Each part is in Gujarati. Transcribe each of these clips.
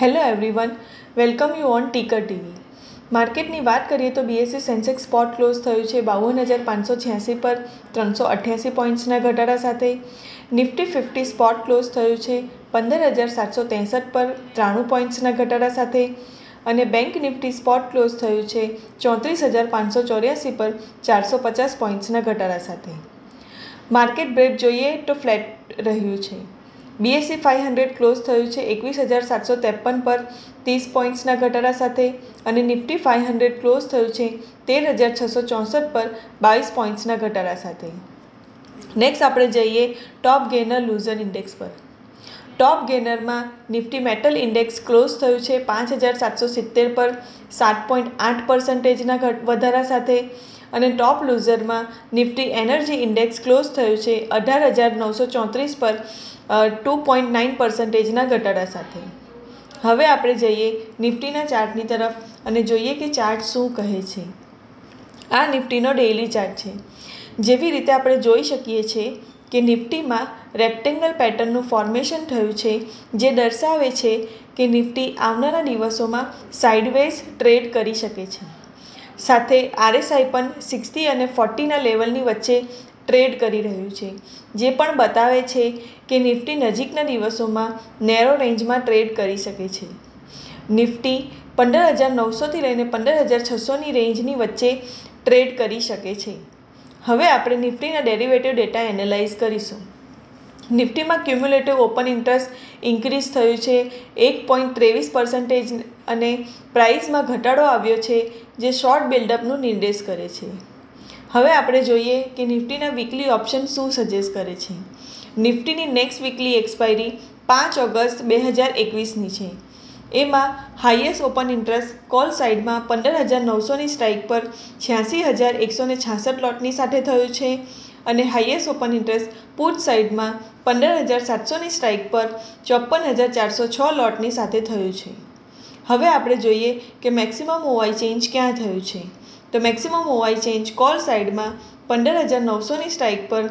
Hello everyone, welcome you on ticker TV. માર્કેટની વાત કરીએ તો બીએસઈ સેન્સેક્સ સ્પોટ ક્લોઝ થયું છે 52,586 પર 388 પોઈન્ટ્સના ઘટાડા સાથે. નિફ્ટી 50 સ્પોટ ક્લોઝ થયું છે 15,763 પર 93 પોઈન્ટ્સના ઘટાડા સાથે અને બેંક નિફ્ટી સ્પોટ ક્લોઝ થયું છે 34,584 પર 450 પોઈન્ટ્સના ઘટાડા સાથે. માર્કેટ બ્રેક જોઈએ તો ફ્લેટ રહ્યું છે. BSE 500 ક્લોઝ થયું છે 21,753 પર 30 પોઈન્ટ્સના ઘટાડા સાથે અને નિફ્ટી 500 ક્લોઝ થયું છે 13,664 પર 22 પોઈન્ટ્સના ઘટાડા સાથે. નેક્સ્ટ આપણે જઈએ ટોપ ગેનર લૂઝર ઇન્ડેક્સ પર. ટોપ ગેનરમાં નિફ્ટી મેટલ ઇન્ડેક્સ ક્લોઝ થયું છે 5,770 પર 7.8%ના વધારા સાથે અને ટોપ લૂઝરમાં નિફ્ટી એનર્જી ઇન્ડેક્સ ક્લોઝ થયું છે 18,934 પર 2.9%ના ઘટાડા સાથે. હવે આપણે જઈએ નિફ્ટીના ચાર્ટની તરફ અને જોઈએ કે ચાર્ટ શું કહે છે. આ નિફ્ટીનો ડેઇલી ચાર્ટ છે. જેવી રીતે આપણે જોઈ શકીએ છીએ કે નિફ્ટીમાં રેક્ટેંગલ પેટર્નનું ફોર્મેશન થયું છે, જે દર્શાવે છે કે નિફ્ટી આવનારા દિવસોમાં સાઇડવેઝ ટ્રેડ કરી શકે છે. સાથે RSI પણ 60 અને 40ના લેવલની વચ્ચે ટ્રેડ કરી રહ્યું છે, જે પણ બતાવે છે કે નિફ્ટી નજીકના દિવસોમાં નેરો રેન્જમાં ટ્રેડ કરી શકે છે. નિફ્ટી 15,900થી લઈને 15,600ની રેન્જની વચ્ચે ટ્રેડ કરી શકે છે. હવે આપણે નિફ્ટીના ડેરિવેટિવ ડેટા એનાલાઇઝ કરીશું. નિફ્ટીમાં ક્યુમ્યુલેટિવ ઓપન ઇન્ટરેસ્ટ ઇન્ક્રીઝ થયું છે 1.23% અને પ્રાઇસમાં ઘટાડો આવ્યો છે, જે શોર્ટ બિલ્ડઅપનું નિર્દેશ કરે છે. હવે આપણે જોઈએ કે નિફ્ટીના વીકલી ઓપ્શન શું સજેસ્ટ કરે છે. નિફ્ટીની નેક્સ્ટ વીકલી એક્સપાયરી 5 ઓગસ્ટ 2021ની છે. એમાં હાઈએસ્ટ ઓપન ઇન્ટરેસ્ટ કોલ સાઇડમાં 15,900ની સ્ટ્રાઇક પર 86,166 લોટની સાથે થયું છે અને હાઈએસ્ટ ઓપન ઇન્ટરેસ્ટ પુટ સાઇડમાં 15,700ની સ્ટ્રાઇક પર 54,406 લોટની સાથે થયું છે. હવે આપણે જોઈએ કે મેક્સિમમ ઓવાઈ ચેન્જ ક્યાં થયું છે. તો મેક્સિમમ ઓવાઈ ચેન્જ કોલ સાઇડમાં 15,900ની સ્ટ્રાઇક પર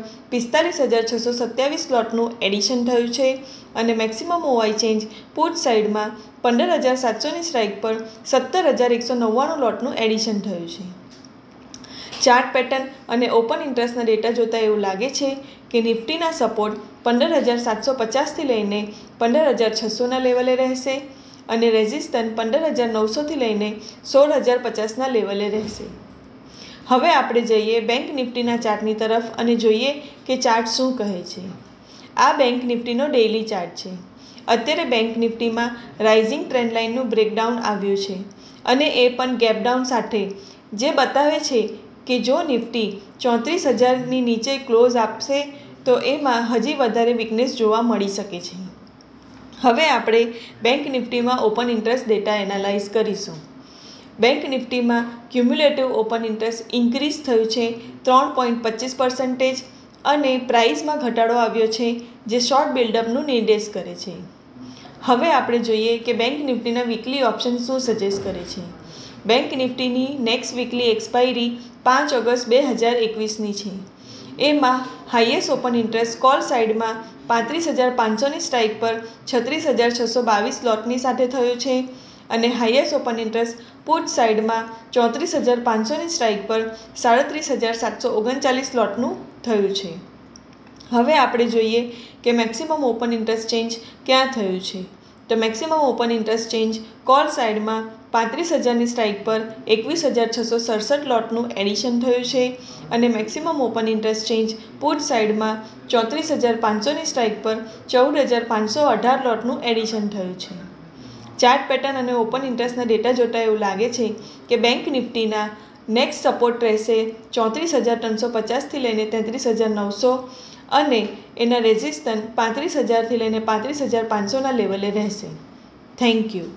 45,627 લોટનું એડિશન થયું છે અને મેક્સિમમ ઓવાઈ ચેન્જ પુટ સાઇડમાં 15,700ની સ્ટ્રાઇક પર 17,199 લોટનું એડિશન થયું છે. ચાર્ટ પેટર્ન અને ઓપન ઇન્ટરેસ્ટના ડેટા જોતાં એવું લાગે છે કે નિફ્ટીના સપોર્ટ 15,750થી લઈને 15,600ના લેવલે રહેશે અને રેઝિસ્ટન્સ 15,900થી લઈને 16,050ના લેવલે રહેશે. હવે આપણે જઈએ બેંક નિફ્ટીના ચાર્ટની તરફ અને જોઈએ કે ચાર્ટ શું કહે છે. આ બેંક નિફ્ટીનો ડેઇલી ચાર્ટ છે. અત્યારે બેંક નિફ્ટીમાં રાઇઝિંગ ટ્રેન્ડ લાઇનનું બ્રેકડાઉન આવ્યું છે અને એ પણ ગેપડાઉન સાથે, જે બતાવે છે કે જો નિફ્ટી 34,000ની નીચે ક્લોઝ આપશે તો એમાં હજી વધારે વીકનેસ જોવા મળી શકે છે. હવે આપણે બેંક નિફ્ટીમાં ઓપન ઇન્ટરેસ્ટ ડેટા એનાલાઇઝ કરીશું. બેંક નિફ્ટીમાં ક્યુમ્યુલેટિવ ઓપન ઇન્ટરેસ્ટ ઇન્ક્રીઝ થયું છે 3.25% અને પ્રાઇસમાં ઘટાડો આવ્યો છે, જે શોર્ટ બિલ્ડઅપનું નિર્દેશ કરે છે. હવે આપણે જોઈએ કે બેંક નિફ્ટીના વીકલી ઓપ્શન શું સજેસ્ટ કરે છે. બેંક નિફ્ટીની નેક્સ્ટ વીકલી એક્સપાયરી 5 ઓગસ્ટ 2021ની છે. એમાં હાઈએસ્ટ ઓપન ઇન્ટરેસ્ટ કોલ સાઇડમાં 35,500ની સ્ટ્રાઇક પર 36,622 લોટની સાથે થયું છે અને હાઈએસ્ટ ઓપન ઇન્ટરેસ્ટ પુટ સાઇડમાં 34,500ની સ્ટ્રાઇક પર 37,739 લોટનું થયું છે. હવે આપણે જોઈએ કે મેક્સિમમ ઓપન ઇન્ટરેસ્ટ ચેન્જ ક્યાં થયું છે. તો maximum open interest change call સાઇડમાં 35,000ની સ્ટ્રાઇક પર 21,667 લોટનું એડિશન થયું છે અને maximum open interest change put સાઇડમાં 34,500ની સ્ટ્રાઇક પર 14,518 લોટનું એડિશન થયું છે. ચાર્ટ પેટર્ન અને ઓપન ઇન્ટરેસ્ટના ડેટા જોતાં એવું લાગે છે કે બેંક નિફ્ટીના નેક્સ્ટ સપોર્ટ રહેશે 34,350થી લઈને 33,900 અને એના રેઝિસ્ટન્સ 35,000થી લઈને 35,500ના લેવલે રહેશે. Thank you.